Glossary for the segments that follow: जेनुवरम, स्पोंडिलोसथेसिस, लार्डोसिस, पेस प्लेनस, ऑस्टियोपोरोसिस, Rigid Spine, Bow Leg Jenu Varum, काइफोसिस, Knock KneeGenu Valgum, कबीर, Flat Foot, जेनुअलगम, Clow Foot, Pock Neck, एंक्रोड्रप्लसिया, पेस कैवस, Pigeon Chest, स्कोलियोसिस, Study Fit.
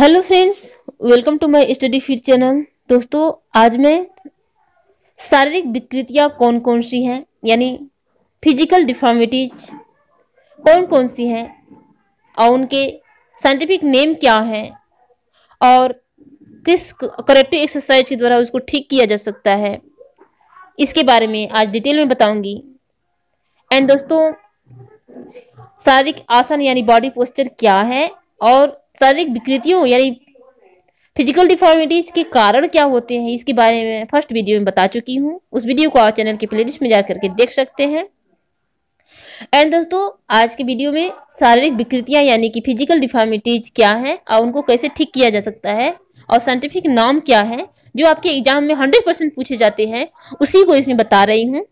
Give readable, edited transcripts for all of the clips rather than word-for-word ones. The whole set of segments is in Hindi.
Hello friends, welcome to my study fit channel. दोस्तों, आज मैं शारीरिक विकृतियाँ कौन कौन सी हैं, यानी फिजिकल डिफॉर्मिटीज कौन कौन सी हैं और उनके साइंटिफिक नेम क्या हैं और किस करेक्टिव एक्सरसाइज के द्वारा उसको ठीक किया जा सकता है, इसके बारे में आज डिटेल में बताऊंगी। एंड दोस्तों, शारीरिक आसन यानी बॉडी पोस्चर क्या है और शारीरिक विकृतियों यानी फिजिकल डिफॉर्मिटीज के कारण क्या होते हैं, इसके बारे में फर्स्ट वीडियो में बता चुकी हूँ। उस वीडियो को आप चैनल के प्लेलिस्ट में जा करके देख सकते हैं। एंड दोस्तों, आज के वीडियो में शारीरिक विकृतियाँ यानी कि फिजिकल डिफॉर्मिटीज क्या हैं और उनको कैसे ठीक किया जा सकता है और साइंटिफिक नाम क्या है जो आपके एग्जाम में 100% पूछे जाते हैं, उसी को इसमें बता रही हूँ।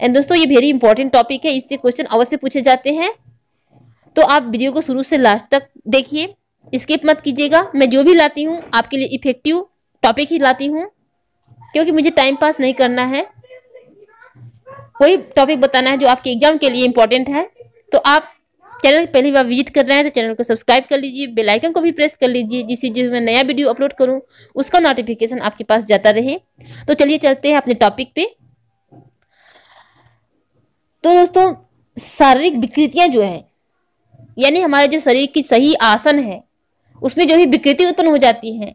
एंड दोस्तों, ये वेरी इंपॉर्टेंट टॉपिक है, इससे क्वेश्चन अवश्य पूछे जाते हैं, तो आप वीडियो को शुरू से लास्ट तक देखिए, स्किप मत कीजिएगा। मैं जो भी लाती हूँ आपके लिए इफेक्टिव टॉपिक ही लाती हूँ, क्योंकि मुझे टाइम पास नहीं करना है। कोई टॉपिक बताना है जो आपके एग्जाम के लिए इम्पोर्टेंट है। तो आप चैनल पहली बार विजिट कर रहे हैं तो चैनल को सब्सक्राइब कर लीजिए, बेल आइकन को भी प्रेस कर लीजिए, जिससे जो मैं नया वीडियो अपलोड करूँ उसका नोटिफिकेशन आपके पास जाता रहे। तो चलिए चलते हैं अपने टॉपिक पे। तो दोस्तों, शारीरिक विकृतियाँ जो है यानी हमारे जो शरीर की सही आसन है उसमें जो भी विकृति उत्पन्न हो जाती है,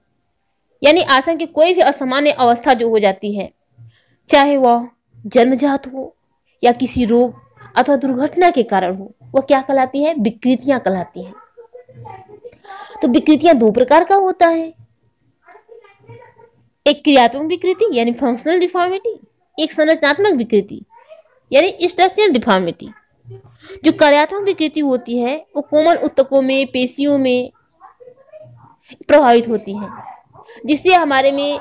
यानी आसन की कोई भी असामान्य अवस्था जो हो जाती है, चाहे वह जन्मजात हो या किसी रोग अथवा दुर्घटना के कारण हो, वह क्या कहलाती है? विकृतियां कहलाती हैं। तो विकृतियां दो प्रकार का होता है, एक क्रियात्मक विकृति यानी फंक्शनल डिफॉर्मिटी, एक संरचनात्मक विकृति यानी स्ट्रक्चरल डिफॉर्मिटी। जो कार्यात्मक विकृति होती है वो कोमल उत्तकों में, पेशियों में प्रभावित होती है, जिससे हमारे में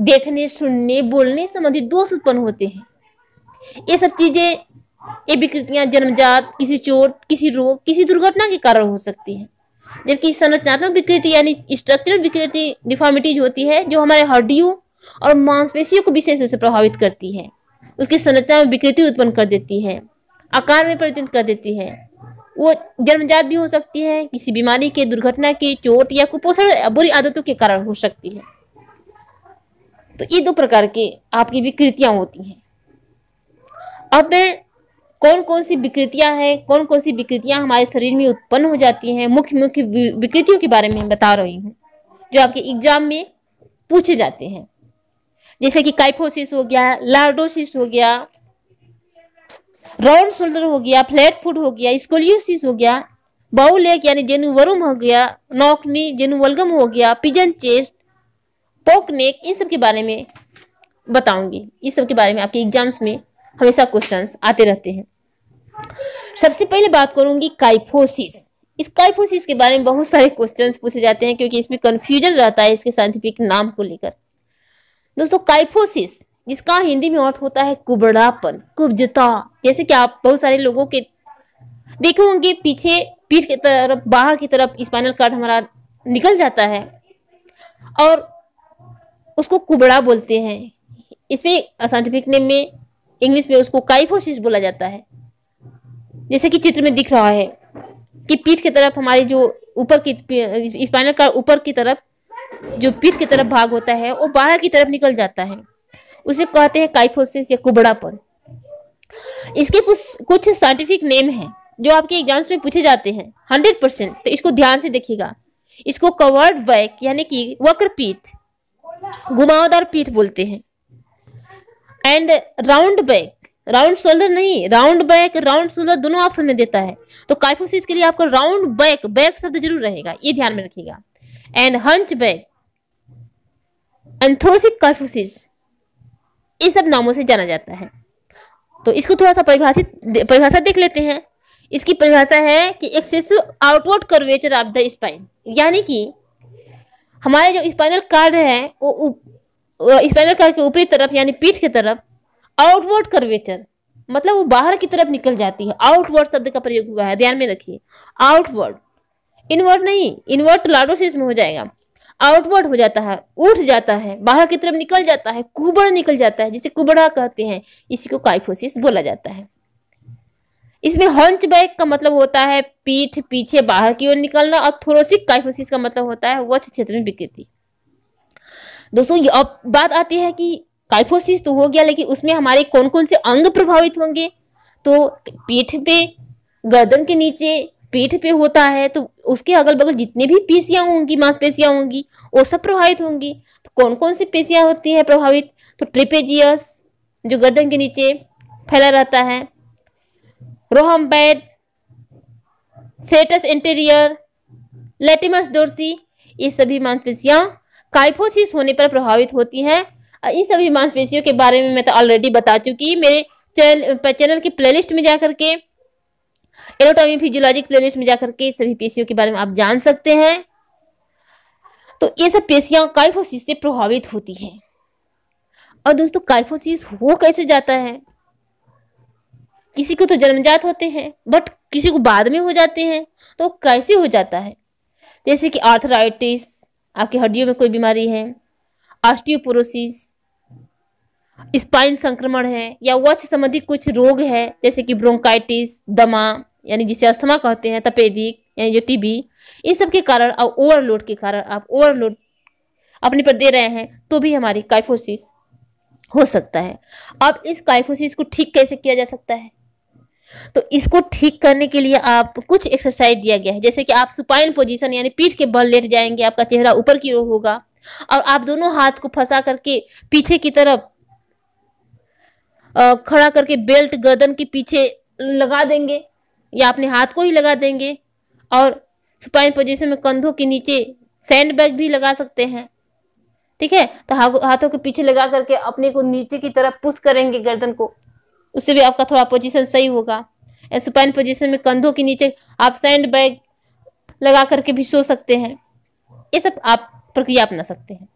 देखने, सुनने, बोलने संबंधी दोष उत्पन्न होते हैं। ये सब चीजें, ये विकृतियां जन्मजात, किसी चोट, किसी रोग, किसी दुर्घटना के कारण हो सकती है। जबकि संरचनात्मक विकृति यानी स्ट्रक्चरल विकृति डिफॉर्मिटीज होती है जो हमारे हड्डियों और मांसपेशियों को विशेष रूप से प्रभावित करती है, उसकी संरचना में विकृति उत्पन्न कर देती है, आकार में परिवर्तित कर देती है। वो जन्मजात भी हो सकती है, किसी बीमारी के, दुर्घटना की, चोट या कुपोषण या बुरी आदतों के कारण हो सकती है। तो ये दो प्रकार के आपकी विकृतियां होती हैं। अब मैं कौन कौन सी विकृतियां हमारे शरीर में उत्पन्न हो जाती हैं, मुख्य मुख्य विकृतियों के बारे में बता रही हूँ जो आपके एग्जाम में पूछे जाते हैं। जैसे कि काइफोसिस हो गया, लार्डोसिस हो गया, राउंड शोल्डर हो गया, फ्लैट फुट हो गया, स्कोलियोसिस हो गया, बाउलेक यानी जेनुवरुम हो गया, नॉकनी, जेनुवलगम हो गया, पिजन चेस्ट, पोकनेक, इन सब के बारे में बताऊंगी। इस सब के बारे में आपके एग्जाम्स में हमेशा क्वेश्चंस आते रहते हैं। सबसे पहले बात करूंगी काइफोसिस। इस काइफोसिस के बारे में बहुत सारे क्वेश्चंस पूछे जाते हैं, क्योंकि इसमें कन्फ्यूजन रहता है इसके साइंटिफिक नाम को लेकर। दोस्तों, काइफोसिस जिसका हिंदी में अर्थ होता है कुबड़ापन, कुब्जता, जैसे कि आप बहुत सारे लोगों के देखे होंगे, पीछे पीठ की तरफ, बाहर की तरफ स्पाइनल कार्ड हमारा निकल जाता है और उसको कुबड़ा बोलते हैं। इसमें साइंटिफिक नेम में इंग्लिश में उसको काइफोसिस बोला जाता है। जैसे कि चित्र में दिख रहा है कि पीठ की तरफ हमारी जो ऊपर की स्पाइनल कार्ड, ऊपर की तरफ जो पीठ की तरफ भाग होता है वो बाहर की तरफ निकल जाता है, उसे कहते हैं काइफोसिस या कुबड़ापन। इसके कुछ साइंटिफिक नेम हैं जो आपके एग्जाम्स में पूछे जाते हैं 100%, तो इसको ध्यान से देखिएगा। इसको कवर्ड बैक यानी कि वक्र पीठ, घुमावदार पीठ बोलते हैं। And round back, round shoulder नहीं, राउंड बैक, राउंड शोल्डर दोनों ऑप्शन में देता है, तो काइफोसिस के लिए आपको राउंड बैक, बैक शब्द जरूर रहेगा, ये ध्यान में रखिएगा। एंड हंच बैक, एंथोसिक काइफोसिस, इस सब नामों से जाना जाता है। तो इसको थोड़ा सा परिभाषा देख लेते हैं। इसकी परिभाषा है कि excessive outward curvature of the spine, यानी कि हमारे जो स्पाइनल कार्ड है वो स्पाइनल कार्ड के ऊपरी तरफ यानी पीठ की तरफ आउटवर्ड कर्वेचर, मतलब वो बाहर की तरफ निकल जाती है। आउटवर्ड शब्द का प्रयोग हुआ है, ध्यान में रखिए, आउटवर्ड, इनवर्ड नहीं, इनवर्ड लार्डोसिस में हो जाएगा, आउटवर्ड हो जाता है, उठ जाता है, बाहर की तरफ निकल जाता है, कुबड़ निकल जाता है, जिसे कुबड़ा कहते हैं, इसी को काइफोसिस बोला जाता है। इसमें हंचबैक का मतलब होता है पीठ पीछे बाहर की ओर निकलना, और थोरोसिक काइफोसिस का मतलब होता है वक्ष क्षेत्र में विकृति। दोस्तों अब बात आती है कि काइफोसिस तो हो गया, लेकिन उसमें हमारे कौन कौन से अंग प्रभावित होंगे। तो पीठ पे, गर्दन के नीचे, पीठ पे होता है तो उसके अगल बगल जितने भी पेशियां होंगी, मांसपेशियां होंगी, वो सब प्रभावित होंगी। तो कौन कौन सी पेशियां होती है प्रभावित? तो ट्रेपेजियस जो गर्दन के नीचे फैला रहता है, rhomboid, serratus anterior, latissimus dorsi, ये सभी मांसपेशियां काइफोसिस होने पर प्रभावित होती हैं। इन सभी मांसपेशियों के बारे में मैं तो ऑलरेडी बता चुकी, मेरे चैनल के प्लेलिस्ट में जाकर के, एनाटॉमी फिजियोलॉजिक प्लेलिस्ट में जाकर के सभी पेशियों के बारे में आप जान सकते हैं। तो ये सब पेशियां काइफोसिस से प्रभावित होती हैं। और दोस्तों काइफोसिस हो कैसे जाता है? किसी को तो जन्मजात होते हैं, बट किसी को बाद में हो जाते हैं। तो कैसे हो जाता है? जैसे कि आर्थराइटिस, आपकी हड्डियों में कोई बीमारी है, ऑस्टियोपोरोसिस, स्पाइन संक्रमण है, या वक्ष संबंधी कुछ रोग है जैसे कि ब्रोंकाइटिस, दमा यानी जिसे अस्थमा कहते हैं, तपेदिक यानी जो टीबी, इन सब के कारण और ओवरलोड के कारण, आप ओवरलोड अपने पर दे रहे हैं तो भी हमारी काइफोसिस हो सकता है। अब इस काइफोसिस को ठीक कैसे किया जा सकता है? तो इसको ठीक करने के लिए आप कुछ एक्सरसाइज दिया गया है, जैसे कि आप सुपाइन पोजीशन यानी पीठ के बल लेट जाएंगे, आपका चेहरा ऊपर की ओर होगा और आप दोनों हाथ को फंसा करके पीछे की तरफ खड़ा करके बेल्ट गर्दन के पीछे लगा देंगे या अपने हाथ को ही लगा देंगे। और सुपाइन पोजीशन में कंधों के नीचे सैंड बैग भी लगा सकते हैं, ठीक है। तो हाथों के पीछे लगा करके अपने को नीचे की तरफ पुश करेंगे गर्दन को, उससे भी आपका थोड़ा पोजीशन सही होगा। सुपाइन पोजीशन में कंधों के नीचे आप सैंड बैग लगा करके भी सो सकते हैं। ये सब आप प्रक्रिया अपना सकते हैं।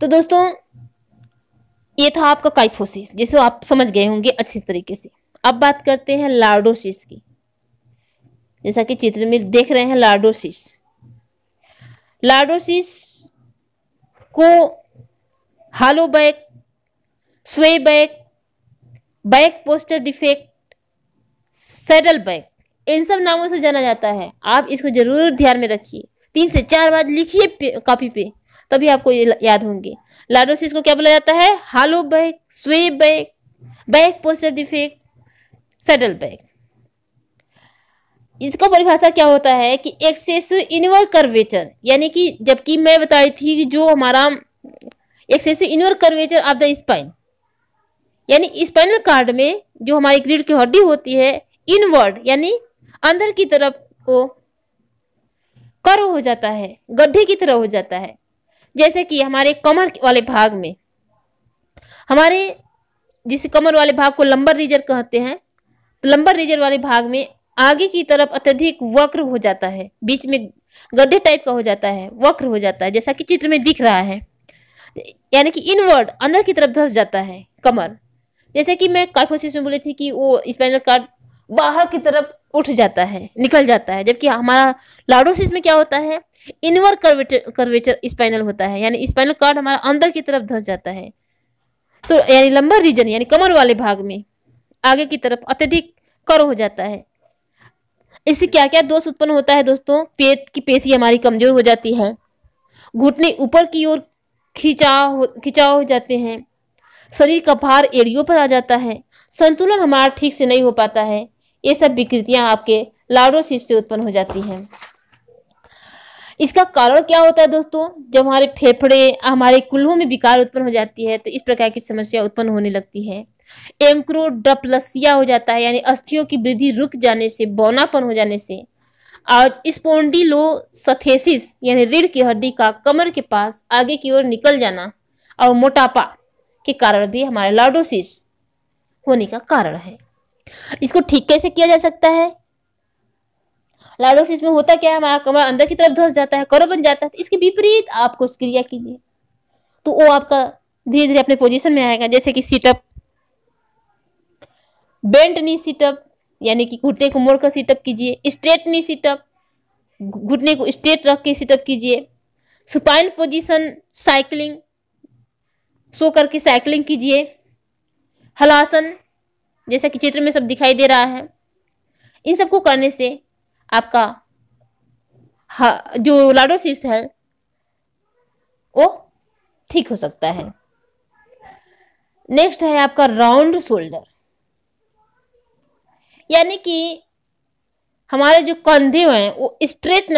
तो दोस्तों ये था आपका काइफोसिस, जिसे आप समझ गए होंगे अच्छे तरीके से। अब बात करते हैं लार्डोसिस की। जैसा कि चित्र में देख रहे हैं लार्डोसिस, लार्डोसिस को hollow back, sway back, back posture defect, saddle back, इन सब नामों से जाना जाता है। आप इसको जरूर ध्यान में रखिए, 3 से 4 बार लिखिए कॉपी पे, तभी आपको ये याद होंगे। लार्डोसिस को क्या बोला जाता है? Hollow back, sway back, back posture defect, saddle back. इसका परिभाषा क्या होता है कि एक्सेसिव इनवर्ड कर्वेचर, यानी कि जबकि मैं बताई थी कि जो हमारा excessive inward curvature of the spine यानी स्पाइनल कार्ड में जो हमारी ग्रीड की हड्डी होती है, इनवर्ड यानी अंदर की तरफ को कर्व हो जाता है, गड्ढे की तरह हो जाता है। जैसे कि हमारे कमर वाले भाग में, हमारे जिस कमर वाले भाग को लंबर रीजर कहते हैं, तो लंबर रीजर वाले भाग में आगे की तरफ अत्यधिक वक्र हो जाता है, बीच में गड्ढे टाइप का हो जाता है, वक्र हो जाता है, जैसा कि चित्र में दिख रहा है। यानी कि इनवर्ड अंदर की तरफ धंस जाता है कमर। जैसे कि मैं काइफोसिस में बोली थी कि वो स्पाइनल कार्ड बाहर की तरफ उठ जाता है, निकल जाता है, जबकि हमारा लार्डोसिस में क्या होता है? इनवर्ड कर्वेचर स्पाइनल होता है, यानी स्पाइनल कार्ड हमारा अंदर की तरफ धंस जाता है। तो यानी लंबर रीजन यानी कमर वाले भाग में आगे की तरफ अत्यधिक कर्व हो जाता है। इससे क्या क्या दोष उत्पन्न होता है दोस्तों? पेट की पेशी हमारी कमजोर हो जाती है, घुटने ऊपर की ओर खिंचाव हो जाते हैं, शरीर का भार एड़ियों पर आ जाता है, संतुलन हमारा ठीक से नहीं हो पाता है। ये सब विकृतियां आपके लार्डोसिस से उत्पन्न हो जाती हैं। इसका कारण क्या होता है दोस्तों? जब हमारे फेफड़े, हमारे कुल्हों में विकार उत्पन्न हो जाती है तो इस प्रकार की समस्या उत्पन्न होने लगती है। एंक्रोड्रप्लसिया हो जाता है, यानी अस्थियों की वृद्धि रुक जाने से, बौनापन हो जाने से। और स्पोंडिलोसथेसिस यानी रीढ़ की हड्डी का कमर के पास आगे की ओर निकल जाना और मोटापा के कारण भी हमारे लार्डोसिस होने का कारण है। इसको ठीक कैसे किया जा सकता है? लार्डोसिस में होता क्या है? हमारा कमर अंदर की तरफ धंस जाता है, कर्व बन जाता है। इसके विपरीत आप कुछ क्रिया कीजिए तो वो आपका धीरे धीरे अपने पोजीशन में आएगा। जैसे कि सिटअप, बेंट नी सिटअप यानी कि घुटने को मोड़कर सिटअप कीजिए, स्ट्रेट नी सिटअप घुटने को स्ट्रेट रख के सिटअप कीजिए, सुपाइन पोजीशन, साइकिलिंग सो करके साइकिलिंग कीजिए, हलासन जैसा कि चित्र में सब दिखाई दे रहा है। इन सबको करने से आपका जो लार्डोसिस है वो ठीक हो सकता है। नेक्स्ट है आपका राउंड शोल्डर, यानी कि हमारे जो कंधे हैं वो स्ट्रेट न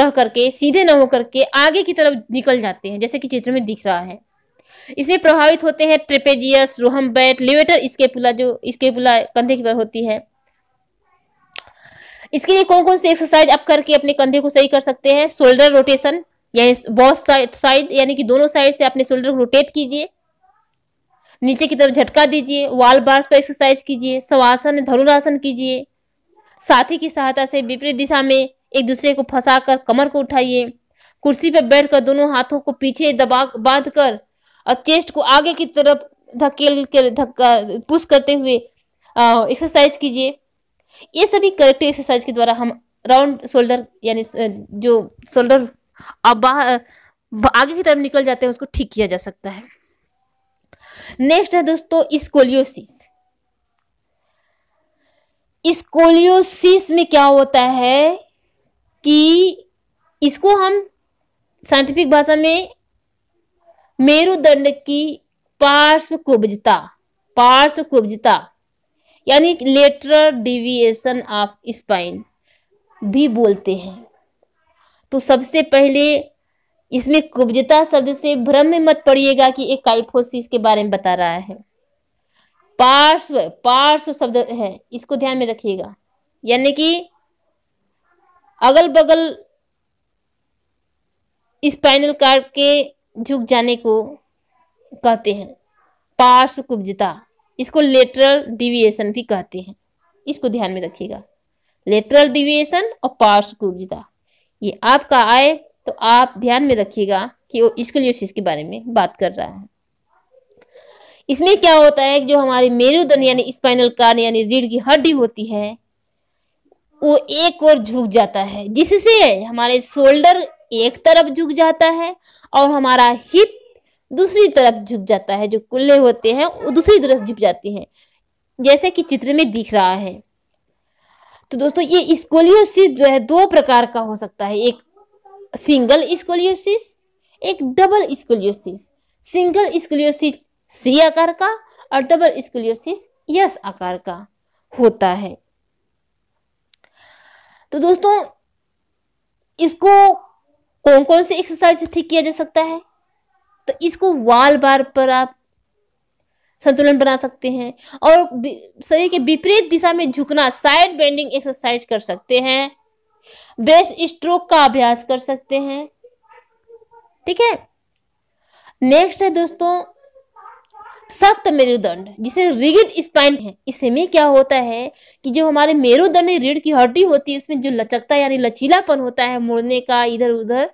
रह करके, सीधे न हो करके आगे की तरफ निकल जाते हैं, जैसे कि चित्र में दिख रहा है। इससे प्रभावित होते हैं trapezius, Roham bat, levator scapula, जो स्केपुला कंधे की पर होती है। इसके लिए कौन कौन सी एक्सरसाइज आप करके अपने कंधे को सही कर सकते हैं? शोल्डर रोटेशन, यानी बोथ साइड, यानी कि दोनों साइड से अपने शोल्डर को रोटेट कीजिए, नीचे की तरफ झटका दीजिए, वॉल बार्स पर एक्सरसाइज कीजिए, शवासन, धनुरासन कीजिए। साथी की सहायता से विपरीत दिशा में एक दूसरे को फंसाकर कमर को उठाइए। कुर्सी पर बैठकर दोनों हाथों को पीछे दबा बांधकर और चेस्ट को आगे की तरफ धकेल कर पुश करते हुए एक्सरसाइज कीजिए। ये सभी करेक्टिव एक्सरसाइज के द्वारा हम राउंड शोल्डर, यानी जो शोल्डर बाहर आगे की तरफ निकल जाते हैं, उसको ठीक किया जा सकता है। नेक्स्ट है दोस्तों स्कोलियोसिस। स्कोलियोसिस में क्या होता है कि इसको हम साइंटिफिक भाषा में मेरुदंड की पार्श्व कुब्जता यानी लेटरल डिविएशन ऑफ स्पाइन भी बोलते हैं। तो सबसे पहले इसमें कुब्जता शब्द से भ्रम में मत पड़िएगा कि एक काइफोसिस के बारे में बता रहा है। पार्श्व शब्द है, इसको ध्यान में रखिएगा, यानी कि अगल बगल स्पाइनल कार्ड के झुक जाने को कहते हैं पार्श्व कुब्जता। इसको लेटरल डिविएशन भी कहते हैं, इसको ध्यान में रखिएगा। लेटरल डिविएशन और पार्श्व कुब्जता ये आपका आए तो आप ध्यान में रखिएगा कि वो स्कोलियोसिस के बारे में बात कर रहा है। इसमें क्या होता है कि जो हमारी मेरुदंड यानी स्पाइनल कार्ड यानी रीढ़ की हड्डी होती है वो एक ओर झुक जाता है, जिससे हमारे शोल्डर एक तरफ झुक जाता है और हमारा हिप दूसरी तरफ झुक जाता है। जो कुल्ले होते हैं वो दूसरी तरफ झुक जाती हैं, जैसे कि चित्र में दिख रहा है। तो दोस्तों ये स्कोलियोसिस जो है दो प्रकार का हो सकता है, एक सिंगल स्कोलियोसिस, एक double स्कोलियोसिस। Single स्कोलियोसिस C आकार का और डबल स्कोलियोसिस यस आकार का होता है। तो दोस्तों इसको कौन कौन से एक्सरसाइज से ठीक किया जा सकता है? तो इसको वॉल बार पर आप संतुलन बना सकते हैं और शरीर के विपरीत दिशा में झुकना, साइड बेंडिंग एक्सरसाइज कर सकते हैं। ब्रेस्ट स्ट्रोक का अभ्यास कर सकते हैं, ठीक है। नेक्स्ट है दोस्तों सख्त मेरुदंड, जिसे रिगिड स्पाइन है। इसमें क्या होता है कि जो हमारे मेरुदंड रीढ़ की हड्डी होती है उसमें जो लचकता यानी लचीलापन होता है, मुड़ने का इधर उधर,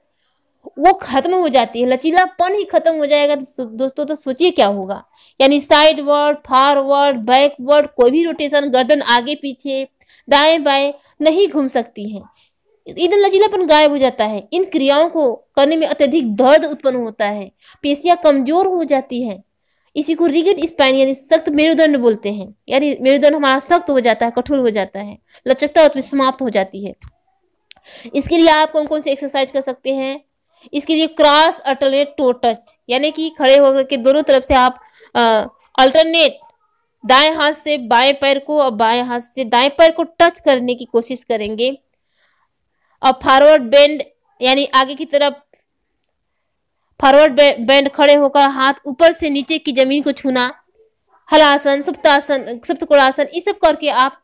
वो खत्म हो जाती है। लचीलापन ही खत्म हो जाएगा तो दोस्तों तो सोचिए क्या होगा, यानी साइडवर्ड, फॉरवर्ड, बैकवर्ड, कोई भी रोटेशन, गर्दन आगे पीछे, दाएं बाएं नहीं घूम सकती है। एकदम लचीलापन गायब हो जाता है। इन क्रियाओं को करने में अत्यधिक दर्द उत्पन्न होता है, पेशियां कमजोर हो जाती है। इसी को रिगिड स्पाइन यानी सख्त मेरुदंड बोलते हैं, यानी मेरुदंड हमारा सख्त हो जाता है, कठोर हो जाता है, लचकता उसमें समाप्त हो जाती है। इसके लिए आप कौन कौन से एक्सरसाइज कर सकते हैं? इसके लिए क्रॉस अल्टरनेट टो टच, यानी कि खड़े होकर के दोनों तरफ से आप अल्टरनेट दाएं हाथ से बाएं पैर को और बाएं हाथ से दाएं पैर को टच करने की कोशिश करेंगे। और फॉरवर्ड बेंड यानी आगे की तरफ फॉरवर्ड बेंड, खड़े होकर हाथ ऊपर से नीचे की जमीन को छूना। हलासन, सुप्तासन, सुप्तकोड़ासन, इस सब करके आप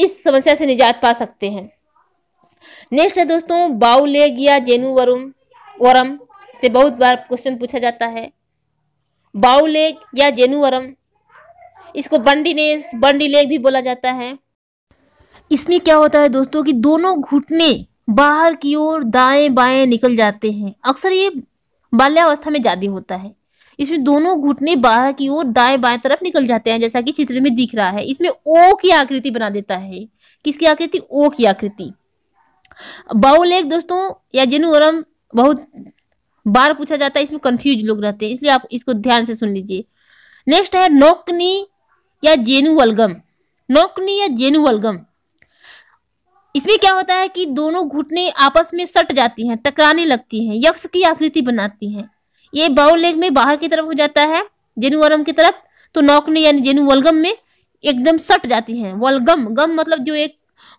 इस समस्या से निजात पा सकते हैं। नेक्स्ट है दोस्तों बाउ लेग या जेनु वरम, से बहुत बार क्वेश्चन पूछा जाता है। बाउ लेग या जेनु वरम, इसको बंडीनेस, बंडी लेग भी बोला जाता है। इसमें क्या होता है दोस्तों कि दोनों घुटने बाहर की ओर दाएं बाएं निकल जाते हैं। अक्सर ये बाल्यावस्था में ज्यादा होता है। इसमें दोनों घुटने बाहर की ओर दाएं बाएं तरफ निकल जाते हैं, जैसा कि चित्र में दिख रहा है। इसमें ओ की आकृति बना देता है। किसकी आकृति? ओ की आकृति। बाउ लेग दोस्तों या जेनु वरम बहुत बार पूछा जाता है, इसमें कंफ्यूज लोग रहते हैं, इसलिए आप इसको ध्यान से सुन लीजिए। नेक्स्ट है नॉक नी या जेनुअलगम, नोकनी या जेनुअलगम। इसमें क्या होता है कि दोनों घुटने आपस में सट जाती हैं, टकराने लगती हैं, यक्ष की आकृति बनाती हैं। ये बाउल लेग में बाहर की तरफ हो जाता है जेनुअलगम की तरफ, तो नोकनी यानी जेनुअलगम में एकदम सट जाती हैं। वलगम, गम मतलब जो एक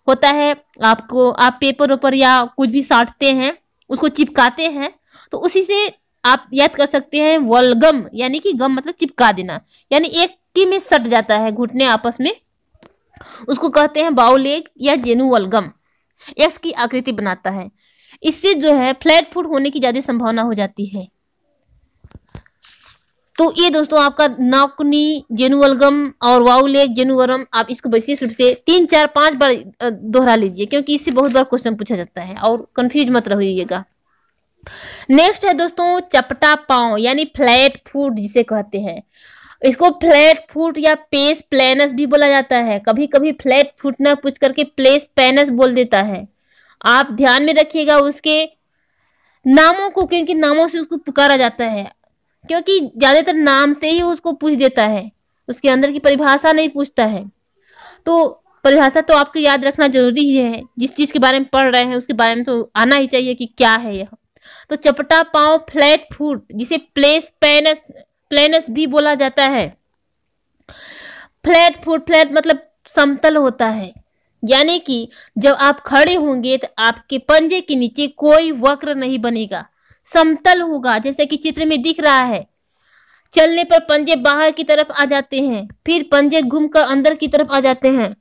होता है, आपको आप पेपर ऊपर या कुछ भी साटते हैं उसको चिपकाते हैं, तो उसी से आप याद कर सकते हैं वलगम, यानी कि गम मतलब चिपका देना, यानी एक की में सट जाता है घुटने आपस में, उसको कहते हैं बाउल लेग या जेनुअलगम। एक्स की आकृति बनाता है, इससे जो है फ्लैट फुट होने की ज्यादा संभावना हो जाती है। तो ये दोस्तों आपका नौकनी जेनुअलगम और बाउल लेग जेनुअलगम, आप इसको विशेष रूप से 3 4 5 बार दोहरा लीजिए, क्योंकि इससे बहुत बार क्वेश्चन पूछा जाता है और कंफ्यूज मत रहिएगा। नेक्स्ट है दोस्तों चपटा पाँव यानी फ्लैट फुट जिसे कहते हैं। इसको फ्लैट फुट या पेस प्लेनस भी बोला जाता है, कभी कभी फ्लैट फुट ना पूछ करके प्लेस पेनस बोल देता है। आप ध्यान में रखिएगा उसके नामों को, क्योंकि नामों से उसको पुकारा जाता है, क्योंकि ज्यादातर नाम से ही उसको पूछ देता है, उसके अंदर की परिभाषा नहीं पूछता है। तो परिभाषा तो आपको याद रखना जरूरी ही है, जिस चीज के बारे में पढ़ रहे हैं उसके बारे में तो आना ही चाहिए कि क्या है यह। तो चपटा पाँव फ्लैट फुट जिसे प्लेस पेनस प्लेनस भी बोला जाता है। फ्लैट फुट, फ्लैट मतलब समतल होता है, यानी कि जब आप खड़े होंगे तो आपके पंजे के नीचे कोई वक्र नहीं बनेगा, समतल होगा, जैसे कि चित्र में दिख रहा है। चलने पर पंजे बाहर की तरफ आ जाते हैं, फिर पंजे घूमकर अंदर की तरफ आ जाते हैं,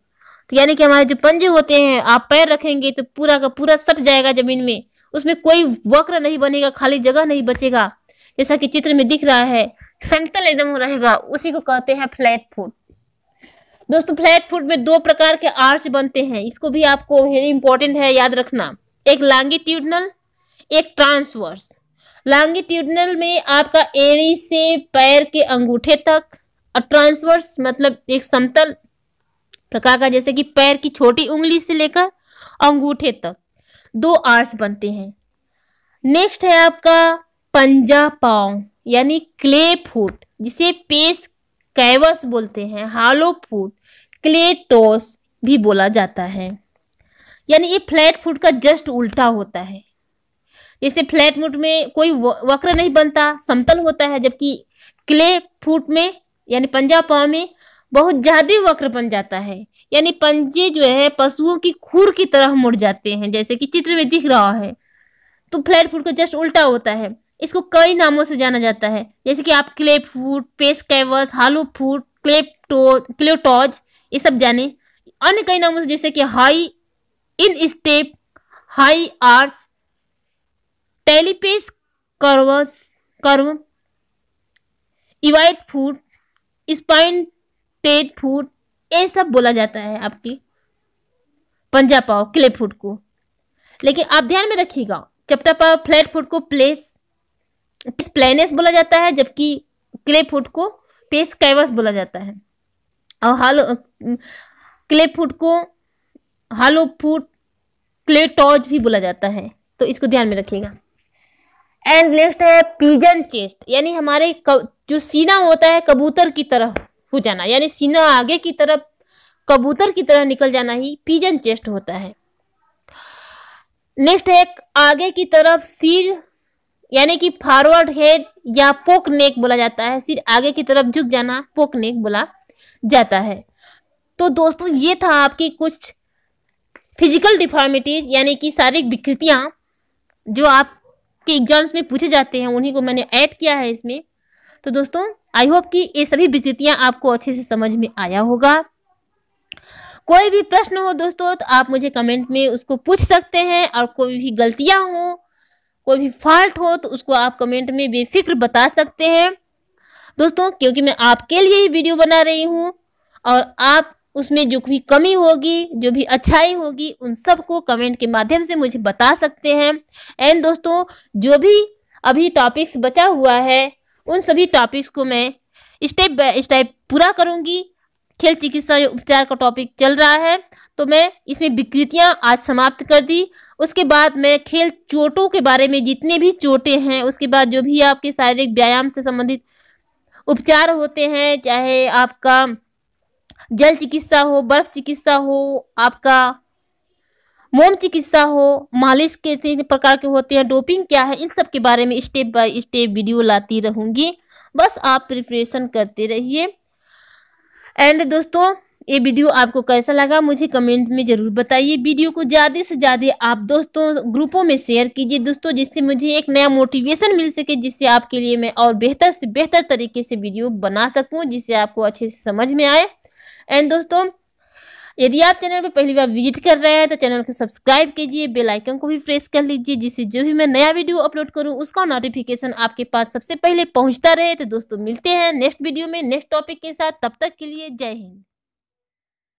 यानी कि हमारे जो पंजे होते हैं आप पैर रखेंगे तो पूरा का पूरा सट जाएगा जमीन में, उसमें कोई वक्र नहीं बनेगा, खाली जगह नहीं बचेगा, जैसा कि चित्र में दिख रहा है, समतल एकदम रहेगा, उसी को कहते हैं फ्लैट फुट। दोस्तों फ्लैट फुट में 2 प्रकार के आर्च बनते हैं, इसको भी आपको वेरी इंपॉर्टेंट है याद रखना, एक लॉन्गिट्यूडनल एक ट्रांसवर्स। लॉन्गिट्यूडनल में आपका एड़ी से पैर के अंगूठे तक, और ट्रांसवर्स मतलब एक समतल प्रकार का, जैसे कि पैर की छोटी उंगली से लेकर अंगूठे तक 2 आर्स बनते हैं। नेक्स्ट है आपका पंजा पाँव यानी क्ले फुट जिसे पेस कैवस बोलते हैं, हालो फुट क्ले टोस भी बोला जाता है, यानी ये फ्लैट फुट का जस्ट उल्टा होता है। जैसे फ्लैट फुट में कोई वक्र नहीं बनता, समतल होता है, जबकि क्ले फुट में यानी पंजा पाँव में बहुत ज्यादा वक्र बन जाता है, यानी पंजे जो है पशुओं की खुर की तरह मुड़ जाते हैं, जैसे कि चित्र में दिख रहा है। तो फ्लैट फुट का जस्ट उल्टा होता है, इसको कई नामों से जाना जाता है, जैसे कि आप claw foot, पेस कैवस, hollow foot, claw toes, ये सब जाने। अन्य कई नामों से जैसे कि high in step, high arch, talipes curve, इवाइट फुट, स्पाइन टेड फुट, ये सब बोला जाता है आपकी पंजा पाव क्ले फुट को। लेकिन आप ध्यान में रखिएगा चपटा पाव फ्लैट फुट को पेस प्लेनस बोला जाता है, जबकि क्ले फुट को पेस कैवस बोला जाता है, और हालो क्ले फुट को हालो फुट क्लेटोज भी बोला जाता है, तो इसको ध्यान में रखिएगा। एंड नेक्स्ट है पिजन चेस्ट यानी हमारे जो सीना होता है कबूतर की तरह हो जाना, यानी सीना आगे की तरफ कबूतर की तरह निकल जाना ही पिजन चेस्ट होता है। नेक्स्ट है आगे की तरफ सिर यानी कि फॉरवर्ड हेड या पोक नेक बोला जाता है, सिर आगे की तरफ झुक जाना पोक नेक बोला जाता है। तो दोस्तों ये था आपकी कुछ फिजिकल डिफॉर्मिटीज यानी कि शारीरिक विकृतियां जो आपके एग्जाम्स में पूछे जाते हैं, उन्हीं को मैंने ऐड किया है इसमें। तो दोस्तों आई होप कि ये सभी विकृतियां आपको अच्छे से समझ में आया होगा। कोई भी प्रश्न हो दोस्तों तो आप मुझे कमेंट में उसको पूछ सकते हैं, और कोई भी गलतियां हो, कोई भी फॉल्ट हो तो उसको आप कमेंट में बेफिक्र बता सकते हैं दोस्तों, क्योंकि मैं आपके लिए ही वीडियो बना रही हूं, और आप उसमें जो भी कमी होगी, जो भी अच्छाई होगी, उन सबको कमेंट के माध्यम से मुझे बता सकते हैं। एंड दोस्तों जो भी अभी टॉपिक्स बचा हुआ है उन सभी टॉपिक्स को मैं स्टेप बाय स्टेप पूरा करूंगी। खेल चिकित्सा उपचार का टॉपिक चल रहा है, तो मैं इसमें विकृतियां आज समाप्त कर दी। उसके बाद मैं खेल चोटों के बारे में, जितने भी चोटें हैं, उसके बाद जो भी आपके शारीरिक व्यायाम से संबंधित उपचार होते हैं, चाहे आपका जल चिकित्सा हो, बर्फ चिकित्सा हो, आपका मोम चिकित्सा हो, मालिश के तीन प्रकार के होते हैं, डोपिंग क्या है, इन सब के बारे में स्टेप बाय स्टेप वीडियो लाती रहूँगी। बस आप प्रिपरेशन करते रहिए। एंड दोस्तों, ये वीडियो आपको कैसा लगा मुझे कमेंट में ज़रूर बताइए। वीडियो को ज़्यादा से ज़्यादा आप दोस्तों ग्रुपों में शेयर कीजिए दोस्तों, जिससे मुझे एक नया मोटिवेशन मिल सके, जिससे आपके लिए मैं और बेहतर से बेहतर तरीके से वीडियो बना सकूं, जिससे आपको अच्छे से समझ में आए। एंड दोस्तों, यदि आप चैनल पर पहली बार विजिट कर रहे हैं तो चैनल को सब्सक्राइब कीजिए, बेल आइकन को भी प्रेस कर लीजिए, जिससे जो भी मैं नया वीडियो अपलोड करूं उसका नोटिफिकेशन आपके पास सबसे पहले पहुंचता रहे। तो दोस्तों, मिलते हैं नेक्स्ट वीडियो में नेक्स्ट टॉपिक के साथ। तब तक के लिए जय हिंद।